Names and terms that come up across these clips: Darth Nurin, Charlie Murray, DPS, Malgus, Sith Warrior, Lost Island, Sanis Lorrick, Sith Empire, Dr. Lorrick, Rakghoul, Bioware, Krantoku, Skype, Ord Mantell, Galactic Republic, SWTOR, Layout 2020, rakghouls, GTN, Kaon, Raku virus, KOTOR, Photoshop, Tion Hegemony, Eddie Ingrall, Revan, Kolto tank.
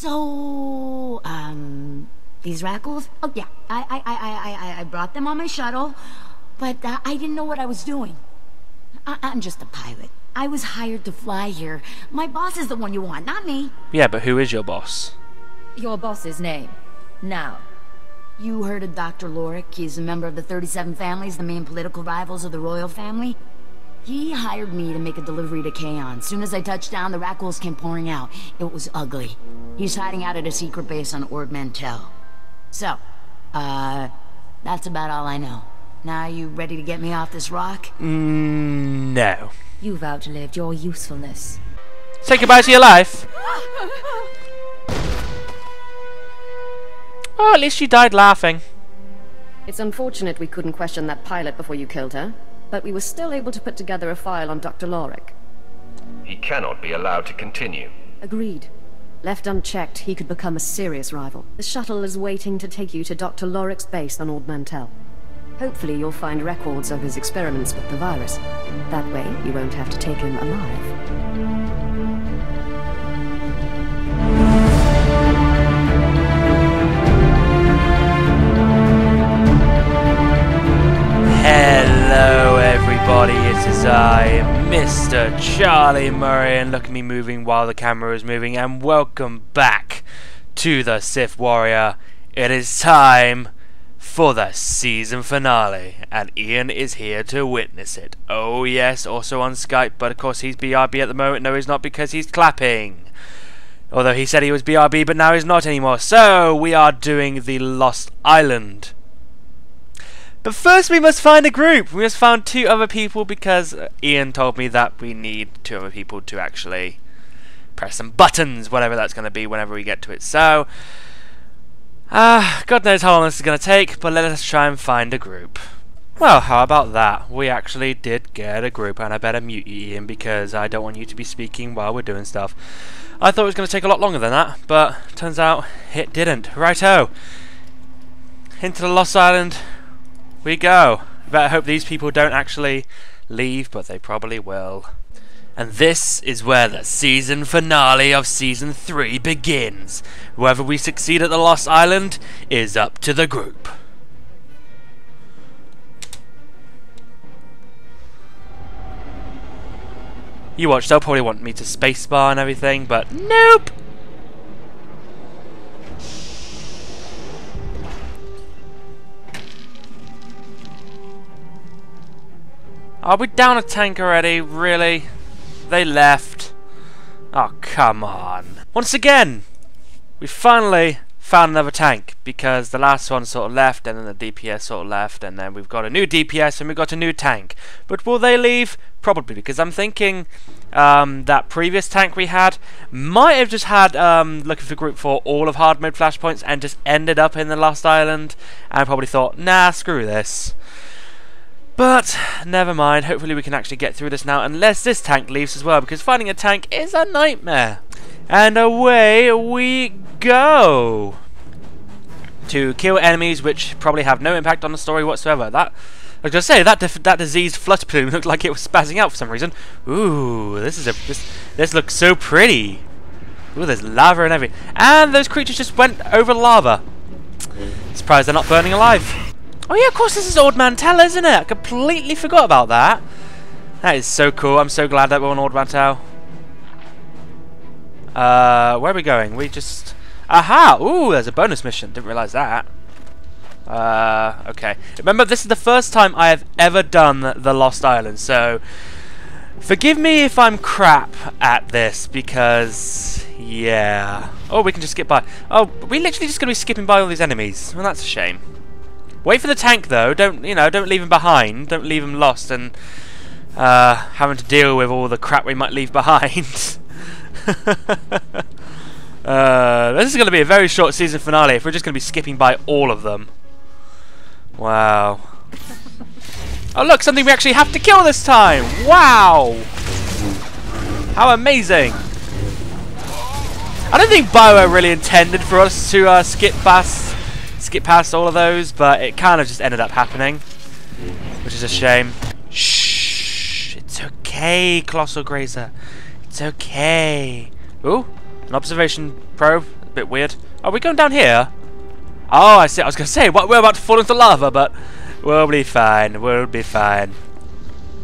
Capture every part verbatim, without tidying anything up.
So, um, these rakghouls? Oh yeah, I, I, I, I, I brought them on my shuttle, but uh, I didn't know what I was doing. I, I'm just a pilot. I was hired to fly here. My boss is the one you want, not me. Yeah, but who is your boss? Your boss's name. Now. You heard of Doctor Lorrick? He's a member of the thirty-seven families, the main political rivals of the royal family. He hired me to make a delivery to Kaon. Soon as I touched down, the rakghouls came pouring out. It was ugly. He's hiding out at a secret base on Ord Mantell. So, uh, that's about all I know. Now, you ready to get me off this rock? Mm, no. You've outlived your usefulness. Say goodbye to your life. Oh, at least you died laughing. It's unfortunate we couldn't question that pilot before you killed her, but we were still able to put together a file on Doctor Lorrick. He cannot be allowed to continue. Agreed. Left unchecked, he could become a serious rival. The shuttle is waiting to take you to Doctor Lorrick's base on Ord Mantell. Hopefully you'll find records of his experiments with the virus. That way, you won't have to take him alive. Hello everybody, it is I, Mister Charlie Murray, and look at me moving while the camera is moving, and welcome back to the Sith Warrior. It is time for the season finale, and Ian is here to witness it. Oh yes, also on Skype, but of course he's B R B at the moment. No, he's not, because he's clapping. Although he said he was B R B, but now he's not anymore. So, we are doing the Lost Island. But first we must find a group. We must find two other people because Ian told me that we need two other people to actually press some buttons, whatever that's going to be whenever we get to it. So, uh, God knows how long this is going to take, but let us try and find a group. Well, how about that? We actually did get a group, and I better mute you, Ian, because I don't want you to be speaking while we're doing stuff. I thought it was going to take a lot longer than that, but turns out it didn't. Righto. Into the Lost Island. We go. Better hope these people don't actually leave, but they probably will. And this is where the season finale of season three begins. Whether we succeed at the Lost Island is up to the group. You watch, they'll probably want me to spacebar and everything, but nope! Are we down a tank already? Really? They left. Oh, come on. Once again, we finally found another tank because the last one sort of left, and then the D P S sort of left, and then we've got a new D P S and we've got a new tank. But will they leave? Probably, because I'm thinking um, that previous tank we had might have just had um, looking for group for all of hard mode flashpoints and just ended up in the Lost Island and probably thought, nah, screw this. But, never mind, hopefully we can actually get through this now, unless this tank leaves as well, because finding a tank is a nightmare. And away we go! To kill enemies which probably have no impact on the story whatsoever. That, I was going to say, that, that diseased flutter plume looked like it was spazzing out for some reason. Ooh, this is a, this, this looks so pretty. Ooh, there's lava and everything. And those creatures just went over lava. Surprised they're not burning alive. Oh yeah, of course this is Ord Mantell, isn't it? I completely forgot about that. That is so cool. I'm so glad that we're on Ord Mantell. Uh, where are we going? We just... Aha! Ooh, there's a bonus mission. Didn't realise that. Uh, okay. Remember, this is the first time I have ever done the Lost Island, so... Forgive me if I'm crap at this, because... Yeah. Oh, we can just skip by. Oh, we're literally just going to be skipping by all these enemies. Well, that's a shame. Wait for the tank though, don't, you know, don't leave him behind, don't leave him lost and uh, having to deal with all the crap we might leave behind. uh, this is going to be a very short season finale if we're just going to be skipping by all of them. Wow. Oh look, something we actually have to kill this time! Wow! How amazing! I don't think Bioware really intended for us to uh, skip past skip past all of those, but it kind of just ended up happening, which is a shame. Shh, it's okay, Colossal Grazer, it's okay. Ooh, an observation probe, a bit weird. Are we going down here? Oh, I see. I was going to say, we're about to fall into lava, but we'll be fine. We'll be fine.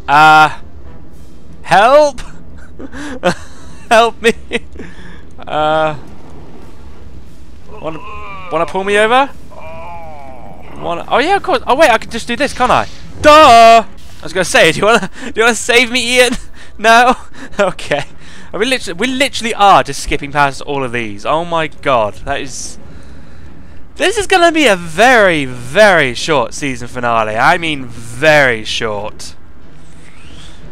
Uh, help! Help me! Uh, wanna, wanna pull me over? Wanna, oh yeah, of course. Oh wait, I can just do this, can't I? Duh! I was gonna say, do you wanna, do you wanna save me, Ian? No? Okay. I mean, literally, we literally are just skipping past all of these. Oh my god, that is... This is gonna be a very, very short season finale. I mean, very short.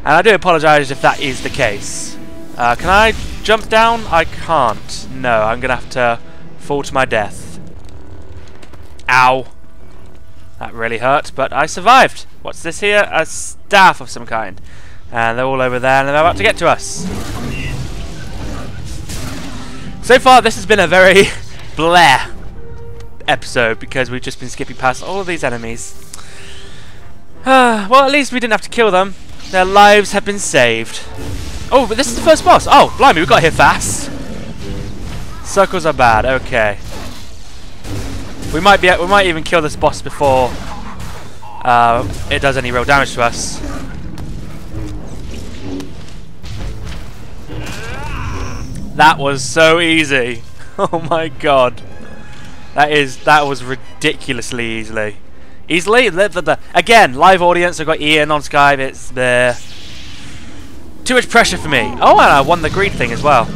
And I do apologise if that is the case. Uh, can I jump down? I can't. No, I'm gonna have to fall to my death. Ow. That really hurt, but I survived. What's this here? A staff of some kind. And they're all over there, and they're about to get to us. So far, this has been a very bleh episode, because we've just been skipping past all of these enemies. Well, at least we didn't have to kill them. Their lives have been saved. Oh, but this is the first boss. Oh, blimey, we got here fast. Circles are bad. Okay. We might be. We might even kill this boss before uh, it does any real damage to us. That was so easy. Oh my god. That is. That was ridiculously easily. Easily, again, live audience. I've got Ian on Skype. It's there. Too much pressure for me. Oh, and I won the greed thing as well.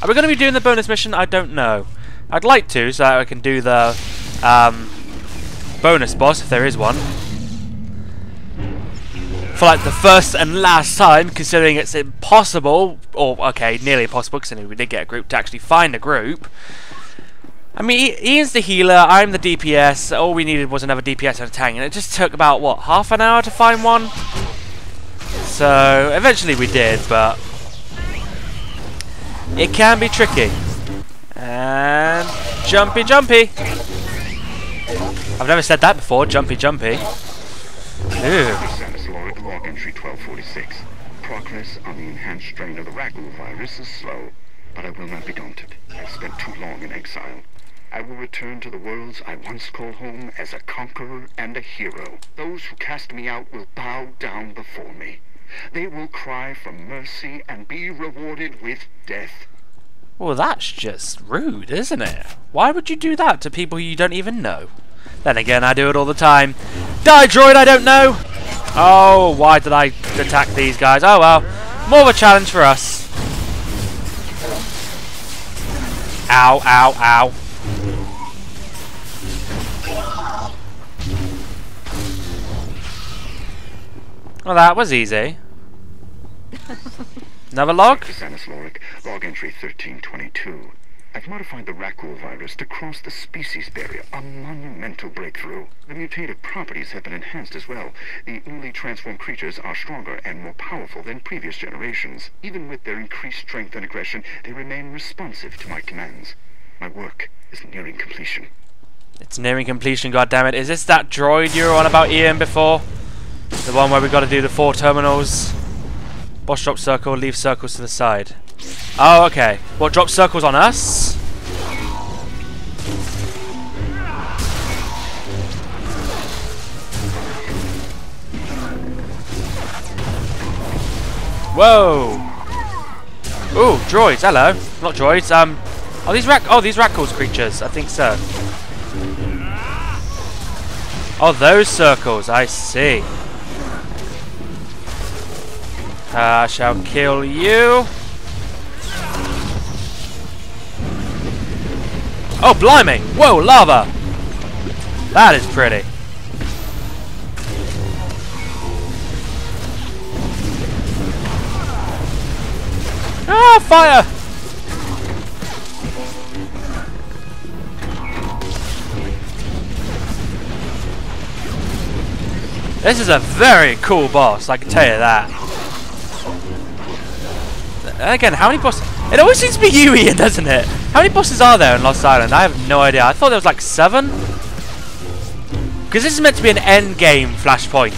Are we going to be doing the bonus mission? I don't know. I'd like to, so that I can do the um, bonus boss if there is one. For like the first and last time, considering it's impossible, or okay, nearly impossible, considering we did get a group to actually find a group. I mean, Ian's the healer, I'm the D P S, all we needed was another D P S and a tank, and it just took about, what, half an hour to find one? So, eventually we did, but... It can be tricky. And... Jumpy, jumpy! I've never said that before, jumpy, jumpy. Ooh. Log entry twelve forty-six. Progress on the enhanced strain of the Raku virus is slow, but I will not be daunted. I've spent too long in exile. I will return to the worlds I once called home as a conqueror and a hero. Those who cast me out will bow down before me. They will cry for mercy and be rewarded with death. Well, that's just rude, isn't it? Why would you do that to people you don't even know? Then again, I do it all the time. Die, droid, I don't know! Oh, why did I attack these guys? Oh well, more of a challenge for us. Ow, ow, ow. Well, that was easy. Another log? Lorrick, log entry thirteen twenty-two. I've modified the Rakghouls virus to cross the species barrier, a monumental breakthrough. The mutative properties have been enhanced as well. The newly transformed creatures are stronger and more powerful than previous generations. Even with their increased strength and aggression, they remain responsive to my commands. My work is nearing completion. It's nearing completion, goddammit. Is this that droid you were on about, Ian, before? The one where we got to do the four terminals. Boss drop circle, leave circles to the side. Oh, okay. Well, drop circles on us. Whoa. Ooh, droids. Hello. Not droids. Um, are these rack? Oh, these Rakghouls creatures. I think so. Oh, those circles, I see. I uh, shall kill you. Oh, blimey! Whoa, lava! That is pretty. Ah, fire! This is a very cool boss, I can tell you that. And again, how many bosses? It always seems to be you, Ian, doesn't it? How many bosses are there in Lost Island? I have no idea. I thought there was like seven. Because this is meant to be an end game flashpoint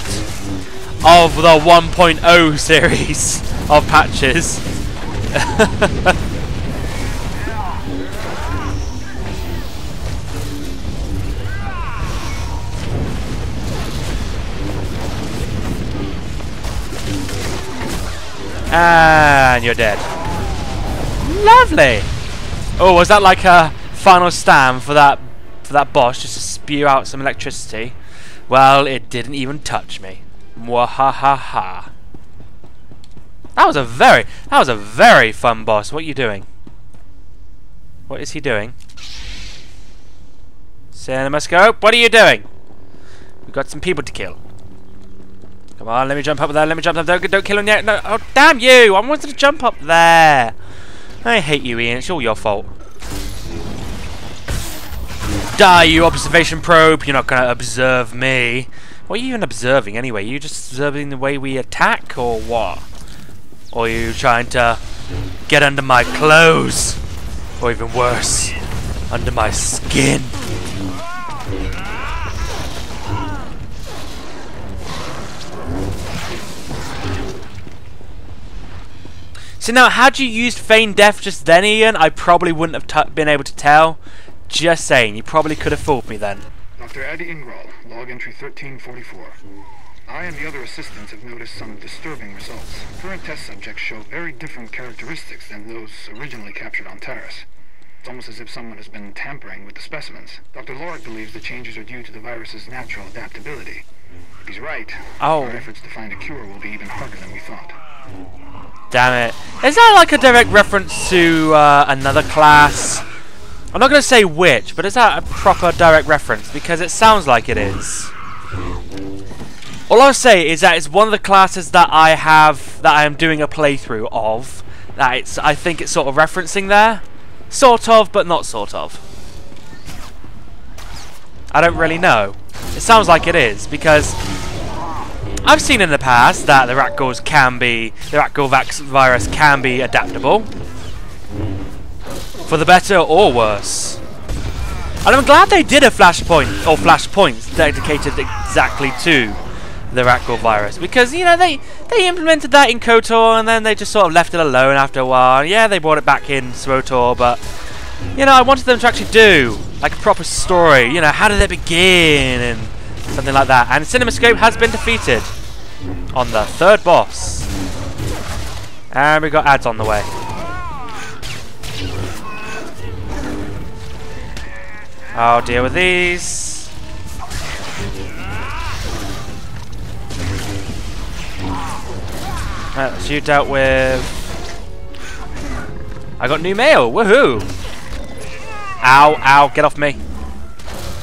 of the one point oh series of patches. And you're dead. Lovely. Oh, was that like a final stand for that for that boss just to spew out some electricity? Well, it didn't even touch me. Mwahahaha. That was a very that was a very fun boss. What are you doing? What is he doing? Cinemascope, what are you doing? We've got some people to kill. Come on, let me jump up there, let me jump up there. Don't, don't kill him yet. No, oh damn you! I wanted to jump up there. I hate you, Ian, it's all your fault. Die, you observation probe! You're not gonna observe me. What are you even observing anyway? Are you just observing the way we attack or what? Or are you trying to get under my clothes? Or even worse, under my skin. So now, had you used Feign Death just then, Ian, I probably wouldn't have been able to tell. Just saying, you probably could have fooled me then. Doctor Eddie Ingrall, log entry thirteen forty-four. I and the other assistants have noticed some disturbing results. Current test subjects show very different characteristics than those originally captured on Terrace. It's almost as if someone has been tampering with the specimens. Doctor Lorrick believes the changes are due to the virus's natural adaptability. If he's right, oh. Our efforts to find a cure will be even harder than we thought. Damn it. Is that like a direct reference to uh, another class? I'm not going to say which, but is that a proper direct reference? Because it sounds like it is. All I'll say is that it's one of the classes that I have, that I am doing a playthrough of, that it's, I think it's sort of referencing there. Sort of, but not sort of. I don't really know. It sounds like it is, because I've seen in the past that the rakghouls can be, the rakghoul virus can be adaptable. For the better or worse. And I'm glad they did a flashpoint, or flashpoints dedicated exactly to the rakghou virus. Because, you know, they, they implemented that in KOTOR and then they just sort of left it alone after a while. Yeah, they brought it back in S W T O R, but, you know, I wanted them to actually do, like, a proper story. You know, how did it begin? And something like that. And Cinemascope has been defeated on the third boss. And we got ads on the way. I'll deal with these. Right, so you dealt with... I got new mail, woohoo! Ow, ow, get off me.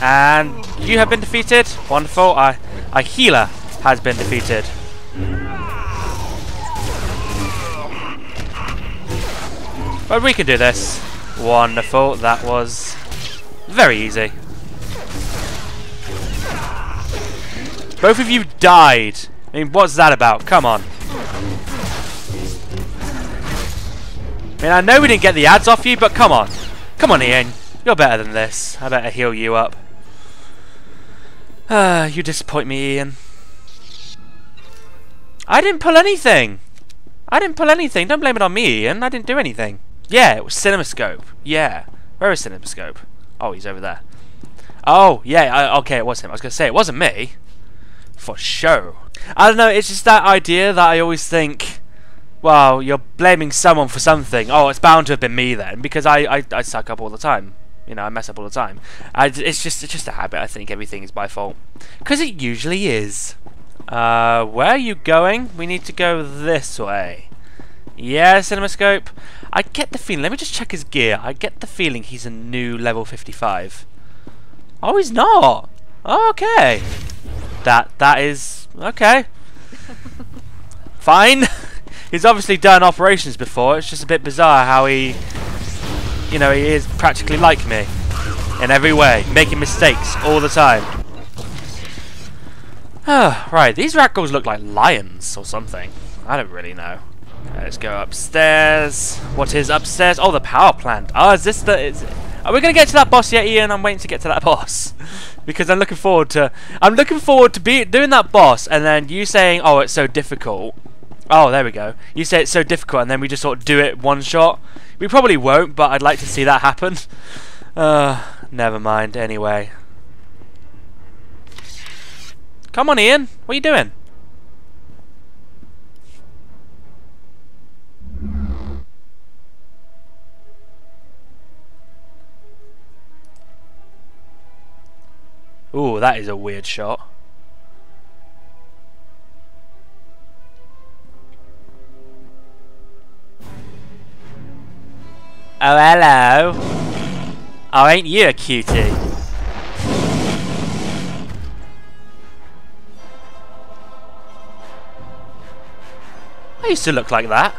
And you have been defeated. Wonderful, I, a healer has been defeated. But we can do this. Wonderful, that was... very easy. Both of you died. I mean, what's that about? Come on. I mean, I know we didn't get the ads off you, but come on. Come on, Ian. You're better than this. I better heal you up. Ah, you disappoint me, Ian. I didn't pull anything. I didn't pull anything. Don't blame it on me, Ian. I didn't do anything. Yeah, it was Cinemascope. Yeah. Where is Cinemascope? Oh, he's over there. Oh, yeah, I, okay, it was him. I was going to say, it wasn't me. For sure. I don't know, it's just that idea that I always think, well, you're blaming someone for something. Oh, it's bound to have been me then, because I, I, I suck up all the time. You know, I mess up all the time. I, it's just it's just a habit, I think. Everything is my fault. Because it usually is. Uh, where are you going? We need to go this way. Yeah, Cinemascope. I get the feeling, let me just check his gear. I get the feeling he's a new level fifty-five. Oh, he's not. Oh, okay. That, that is, okay. Fine. He's obviously done operations before. It's just a bit bizarre how he, you know, he is practically like me in every way, making mistakes all the time. Oh, right, these rakghouls look like lions or something. I don't really know. Let's go upstairs. What is upstairs? Oh, the power plant. Oh, is this the... Is, are we going to get to that boss yet, Ian? I'm waiting to get to that boss. Because I'm looking forward to... I'm looking forward to be, doing that boss and then you saying, oh, it's so difficult. Oh, there we go. You say it's so difficult and then we just sort of do it one shot. We probably won't, but I'd like to see that happen. Uh, never mind, anyway. Come on, Ian. What are you doing? Ooh, that is a weird shot. Oh, hello. Oh, ain't you a cutie? I used to look like that.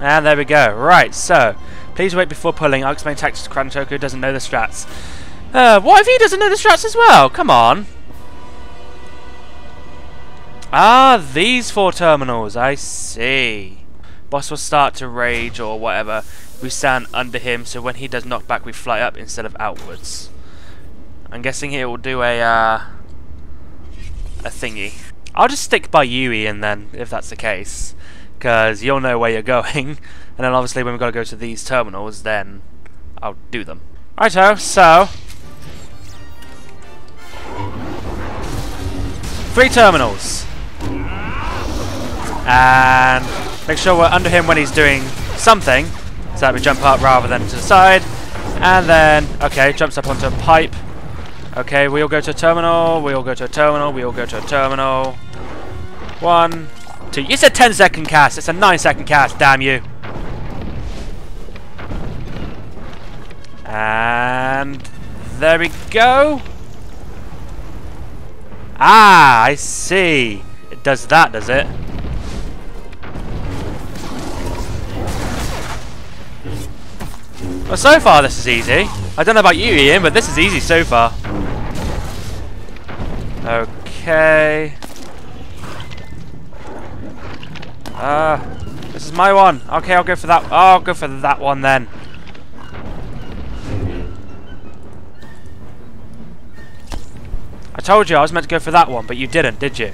And there we go. Right, so, please wait before pulling. Ark's main tactics, Krantoku doesn't know the strats. Uh, what if he doesn't know the strats as well? Come on. Ah, these four terminals. I see. Boss will start to rage or whatever. We stand under him, so when he does knock back, we fly up instead of outwards. I'm guessing it will do a uh, a thingy. I'll just stick by you, Ian, then, if that's the case, because you'll know where you're going. And then obviously, when we've got to go to these terminals, then I'll do them. Righto. So three terminals, and. Make sure we're under him when he's doing something, so that we jump up rather than to the side. And then, okay, jumps up onto a pipe. Okay, we all go to a terminal, we all go to a terminal, we all go to a terminal. One, two, it's a ten second cast, it's a nine second cast, damn you. And there we go. Ah, I see. It does that, does it? Well, so far this is easy. I don't know about you, Ian, but this is easy so far. Okay. Ah, uh, this is my one. Okay, I'll go for that. Oh, I'll go for that one then. I told you I was meant to go for that one, but you didn't, did you?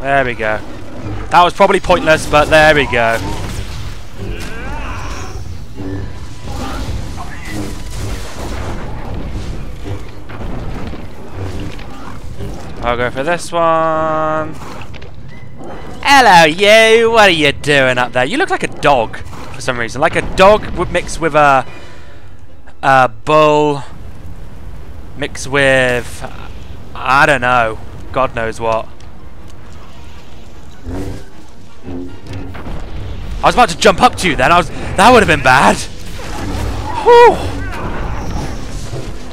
There we go. That was probably pointless, but there we go. I'll go for this one. Hello, you! What are you doing up there? You look like a dog for some reason. Like a dog would mix with a, a bull, mixed with, I don't know, God knows what. I was about to jump up to you then, I was that would have been bad. Whew.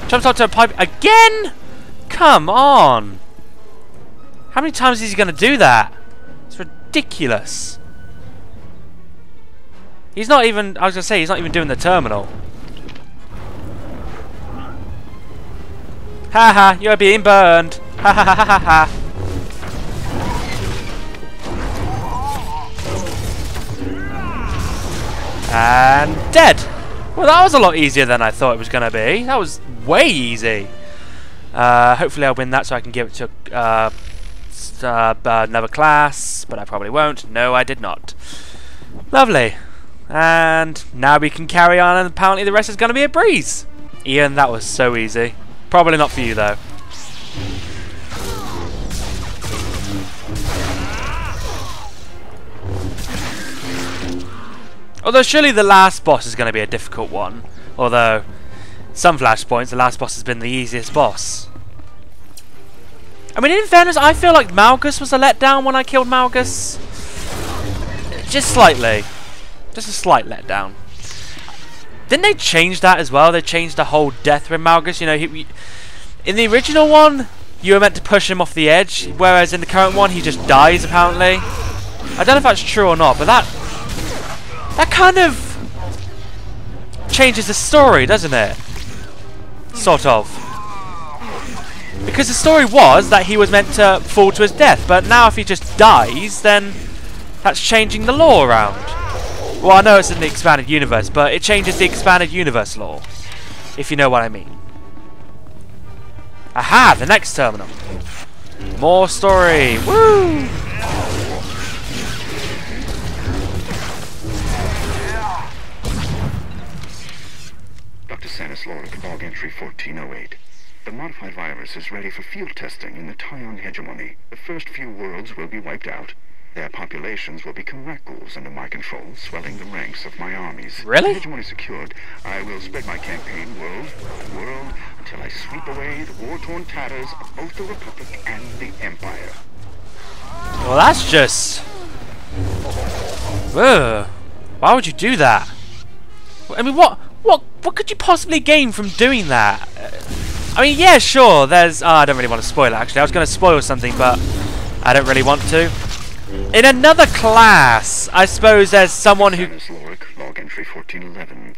Jumps up to a pipe again? Come on. How many times is he gonna do that? It's ridiculous. He's not even I was gonna say he's not even doing the terminal. Haha, you're being burned. Ha ha ha ha ha. And dead. Well, that was a lot easier than I thought it was going to be. That was way easy. Uh, hopefully I'll win that so I can give it to uh, uh, another class, but I probably won't. No, I did not. Lovely. And now we can carry on, and apparently the rest is going to be a breeze. Ian, that was so easy. Probably not for you, though. Although surely the last boss is going to be a difficult one. Although, some flashpoints, the last boss has been the easiest boss. I mean, in fairness, I feel like Malgus was a letdown when I killed Malgus. Just slightly. Just a slight letdown. Didn't they change that as well? They changed the whole death with Malgus. You know, he, in the original one, you were meant to push him off the edge. Whereas in the current one, he just dies, apparently. I don't know if that's true or not, but that... That kind of changes the story, doesn't it? Sort of. Because the story was that he was meant to fall to his death, but now if he just dies, then that's changing the law around. Well, I know it's in the expanded universe, but it changes the expanded universe law, if you know what I mean. Aha! The next terminal. More story. Woo! Doctor Sanis Lorrick, log entry fourteen oh eight. The modified virus is ready for field testing in the Tion Hegemony. The first few worlds will be wiped out. Their populations will become rakghouls under my control, swelling the ranks of my armies. Really? If Hegemony is secured, I will spread my campaign world to world until I sweep away the war-torn tatters of both the Republic and the Empire. Well, that's just... Ugh. Why would you do that? I mean, what, what, what could you possibly gain from doing that? I mean, yeah, sure, there's... Oh, I don't really want to spoil it, actually. I was going to spoil something, but I don't really want to. In another class, I suppose there's someone who... Lorrick, log entry fourteen eleven.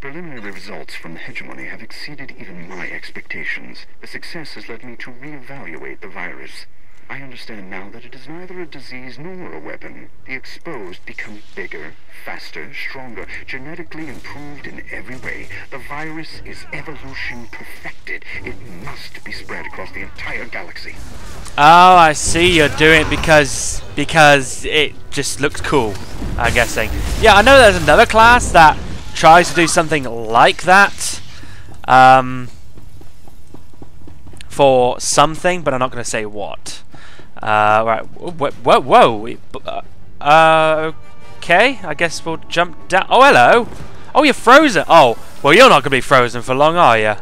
Preliminary results from Hegemony have exceeded even my expectations. The success has led me to reevaluate the virus. I understand now that it is neither a disease nor a weapon. The exposed become bigger, faster, stronger, genetically improved in every way. The virus is evolution perfected. It must be spread across the entire galaxy. Oh, I see, you're doing it because because it just looks cool, I'm guessing. Yeah, I know there's another class that tries to do something like that. Um, for something, but I'm not going to say what. Uh, right. Whoa, whoa, whoa. Uh, okay. I guess we'll jump down. Oh, hello. Oh, you're frozen. Oh, well, you're not going to be frozen for long, are you?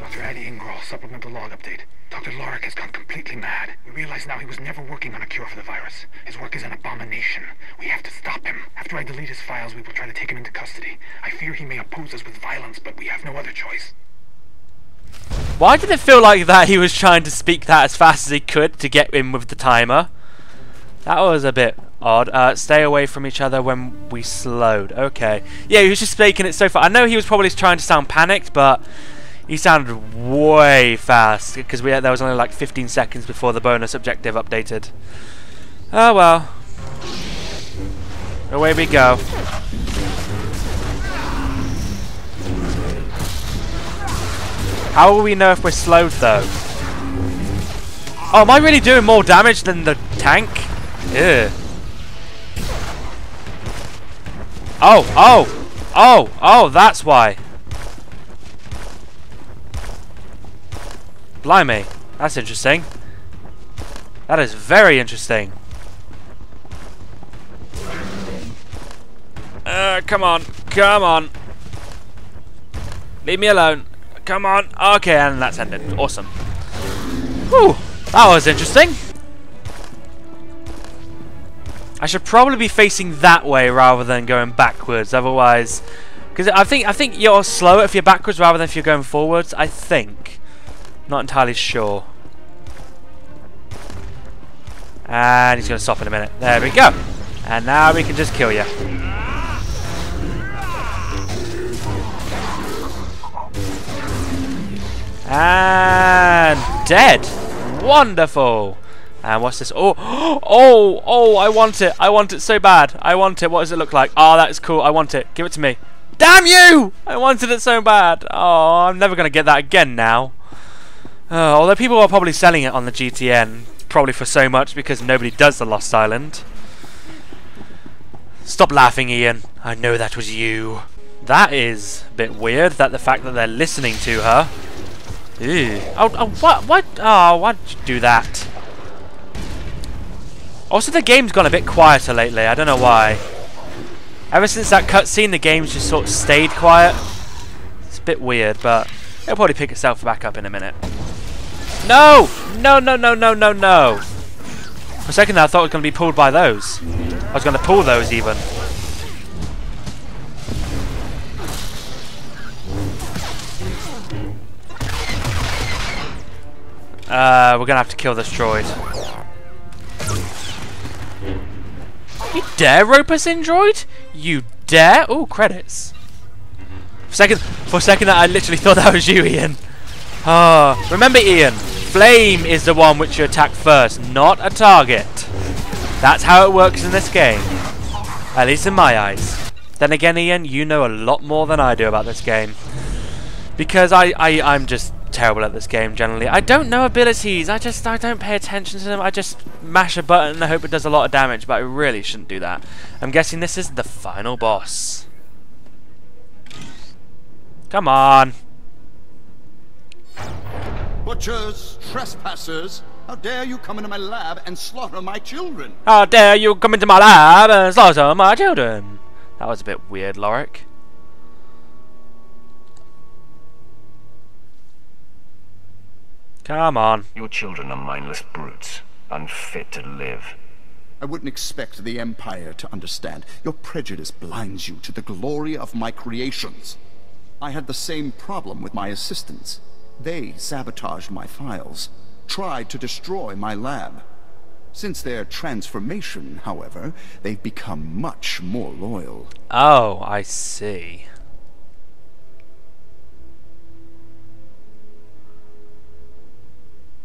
Doctor Eddie Ingrall, supplemental log update. Doctor Lorrick has gone completely mad. We realize now he was never working on a cure for the virus. His work is an abomination. We have to stop him. After I delete his files, we will try to take him into custody. I fear he may oppose us with violence, but we have no other choice. Why did it feel like that he was trying to speak that as fast as he could to get in with the timer? That was a bit odd. Uh, stay away from each other when we slowed. Okay. Yeah, he was just speaking it so far. I know he was probably trying to sound panicked, but he sounded way fast because we had, there was only like fifteen seconds before the bonus objective updated. Oh well. Away we go. How will we know if we're slowed, though? Oh, am I really doing more damage than the tank? Ew. Oh, oh, oh, oh, that's why. Blimey, that's interesting. That is very interesting. Uh, come on, come on. Leave me alone. Come on. Okay, and that's ended. Awesome. Whew. That was interesting. I should probably be facing that way rather than going backwards, otherwise... Because I think I think you're slower if you're backwards rather than if you're going forwards, I think. Not entirely sure. And he's going to stop in a minute. There we go. And now we can just kill you. And dead. Wonderful. And what's this? Oh, oh, oh, I want it. I want it so bad. I want it. What does it look like? Oh, that is cool. I want it. Give it to me. Damn you! I wanted it so bad. Oh, I'm never going to get that again now. Uh, although people are probably selling it on the G T N. Probably for so much because nobody does the Lost Island. Stop laughing, Ian. I know that was you. That is a bit weird, that the fact that they're listening to her. Ew. Oh, oh, what? What? Oh, why'd you do that? Also, the game's gone a bit quieter lately. I don't know why. Ever since that cutscene, the game's just sort of stayed quiet. It's a bit weird, but it'll probably pick itself back up in a minute. No! No, no, no, no, no, no. For a second there, I thought it was going to be pulled by those. I was going to pull those, even. Uh, we're gonna have to kill this droid. You dare rope us in, droid? You dare? Ooh, credits. For a second, for a second that I literally thought that was you, Ian. Ah, oh, remember, Ian, flame is the one which you attack first, not a target. That's how it works in this game. At least in my eyes. Then again, Ian, you know a lot more than I do about this game. Because I, I, I'm just terrible at this game generally. I don't know abilities, I just I don't pay attention to them. I just mash a button and I hope it does a lot of damage, but I really shouldn't do that. I'm guessing this is the final boss. Come on. Butchers, trespassers, how dare you come into my lab and slaughter my children? How dare you come into my lab and slaughter my children? That was a bit weird, Lorrick. Come on. Your children are mindless brutes, unfit to live. I wouldn't expect the Empire to understand. Your prejudice blinds you to the glory of my creations. I had the same problem with my assistants. They sabotaged my files, tried to destroy my lab. Since their transformation, however, they've become much more loyal. Oh, I see.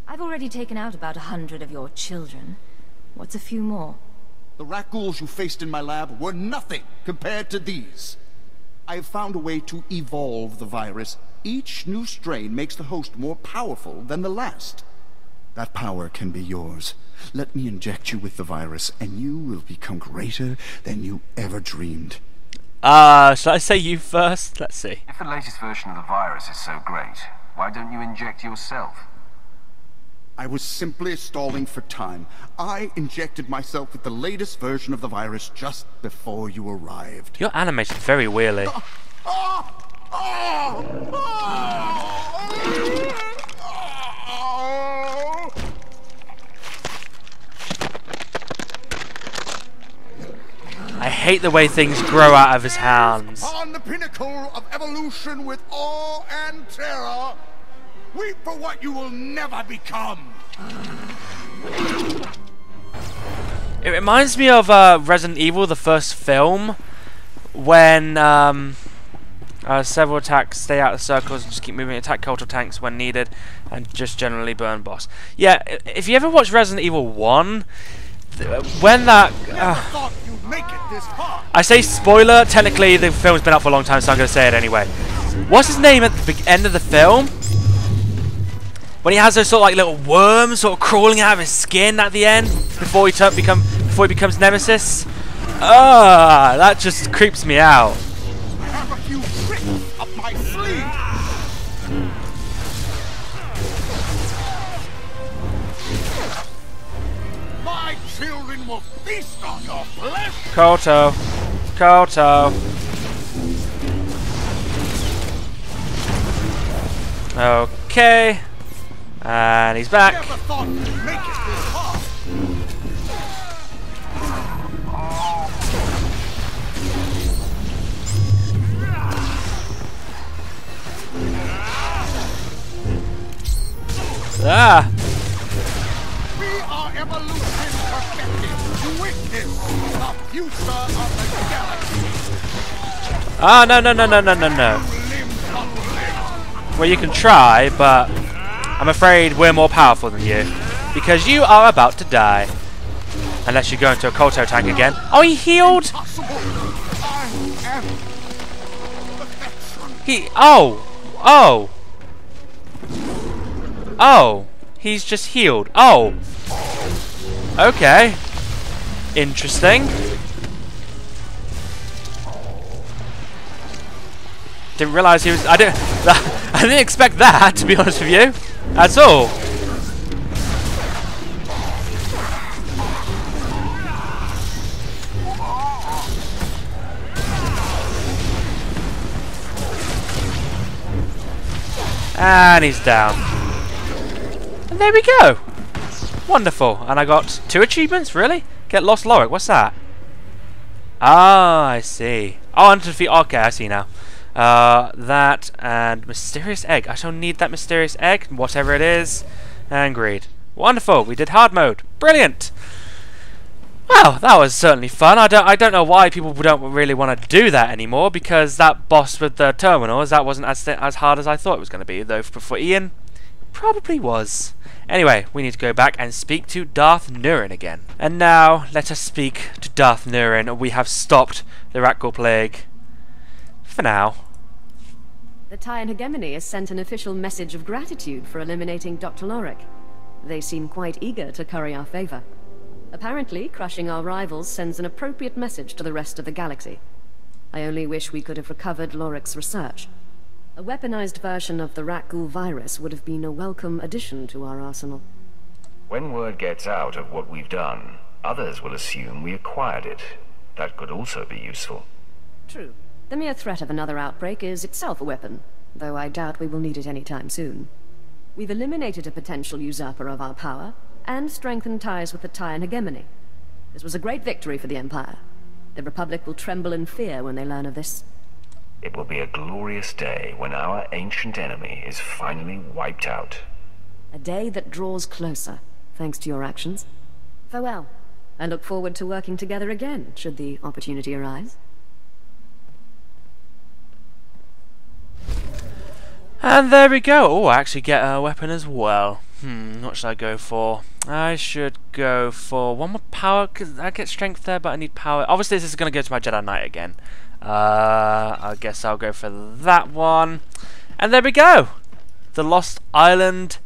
I've already taken out about a hundred of your children. What's a few more? The rakghouls you faced in my lab were nothing compared to these. I have found a way to evolve the virus. Each new strain makes the host more powerful than the last. That power can be yours. Let me inject you with the virus, and you will become greater than you ever dreamed. Ah, uh, shall I say you first? Let's see. If the latest version of the virus is so great, why don't you inject yourself? I was simply stalling for time. I injected myself with the latest version of the virus just before you arrived. Your animation is very weirdly. Oh, oh, oh, oh, oh. I hate the way things grow out of his hands. On the pinnacle of evolution with awe and terror. Weep for what you will never become! It reminds me of uh, Resident Evil, the first film, when um, uh, several attacks stay out of circles and just keep moving, attack KOTOR tanks when needed, and just generally burn boss. Yeah, if you ever watch Resident Evil one, th when that... Uh, make it this far. I say spoiler, technically the film's been out for a long time, so I'm going to say it anyway. What's his name at the end of the film? When he has those sort of like little worms sort of crawling out of his skin at the end before he turn, become before he becomes Nemesis. Ah, that just creeps me out. I have a few tricks up my sleeve. My children will feast on your flesh. Kolto, Kolto. Okay. And he's back. Never thought you'd make it this far. Ah. We are evolution perfected to witness the future of the galaxy. Ah, no, no, no, no, no, no, no. Well, you can try, but I'm afraid we're more powerful than you, because you are about to die. Unless you go into a Kolto tank again. Oh, he healed! He... Oh! Oh! Oh! He's just healed. Oh! Okay. Interesting. Didn't realise he was... I didn't... I didn't expect that, to be honest with you. That's all. And he's down. And there we go. Wonderful. And I got two achievements, really? Get Lost Lorrick. What's that? Ah, I see. Oh, and to defeat... Okay, I see now. Uh, that and mysterious egg. I shall need that mysterious egg, whatever it is, and greed. Wonderful. We did hard mode. Brilliant. Wow, that was certainly fun. I don't, I don't know why people don't really want to do that anymore, because that boss with the terminals, that wasn't as as hard as I thought it was going to be. Though for, for Ian, probably was. Anyway, we need to go back and speak to Darth Nurin again. And now let us speak to Darth Nurin. We have stopped the Rakghoul plague. For now. The Tion Hegemony has sent an official message of gratitude for eliminating Doctor Lorrick. They seem quite eager to curry our favor. Apparently, crushing our rivals sends an appropriate message to the rest of the galaxy. I only wish we could have recovered Lorrick's research. A weaponized version of the rakghoul virus would have been a welcome addition to our arsenal. When word gets out of what we've done, others will assume we acquired it. That could also be useful. True. The mere threat of another outbreak is itself a weapon, though I doubt we will need it anytime soon. We've eliminated a potential usurper of our power, and strengthened ties with the Tion Hegemony. This was a great victory for the Empire. The Republic will tremble in fear when they learn of this. It will be a glorious day when our ancient enemy is finally wiped out. A day that draws closer, thanks to your actions. Farewell. I look forward to working together again, should the opportunity arise. And there we go. Oh, I actually get a weapon as well. Hmm, what should I go for? I should go for one more power, because I get strength there, but I need power. Obviously, this is going to go to my Jedi Knight again. Uh, I guess I'll go for that one. And there we go. The Lost Island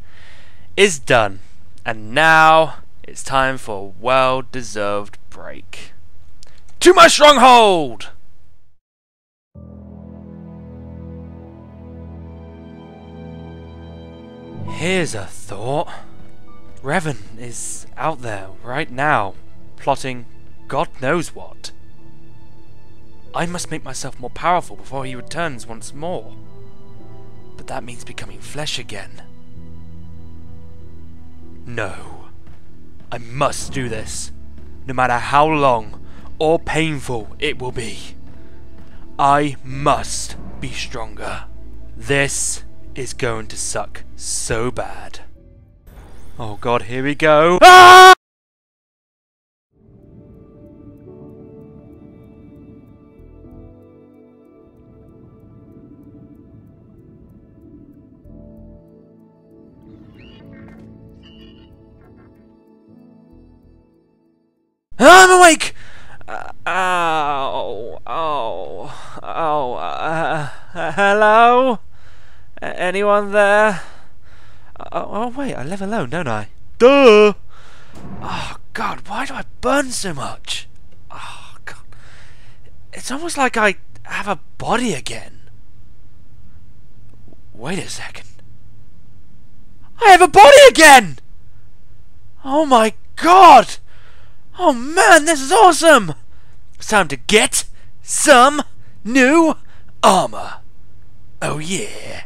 is done. And now it's time for a well-deserved break. To my stronghold! Here's a thought. Revan is out there right now, plotting God knows what. I must make myself more powerful before he returns once more. But that means becoming flesh again. No. I must do this, no matter how long or painful it will be. I must be stronger. This is going to suck so bad. Oh god, here we go. Ah! I'm awake! Uh, ow, ow, ow, uh, uh, hello? Anyone there? Oh, oh wait, I live alone, don't I? Duh! Oh god, why do I burn so much? Oh god. It's almost like I have a body again. Wait a second. I have a body again! Oh my god! Oh man, this is awesome! It's time to get some new armor. Oh yeah!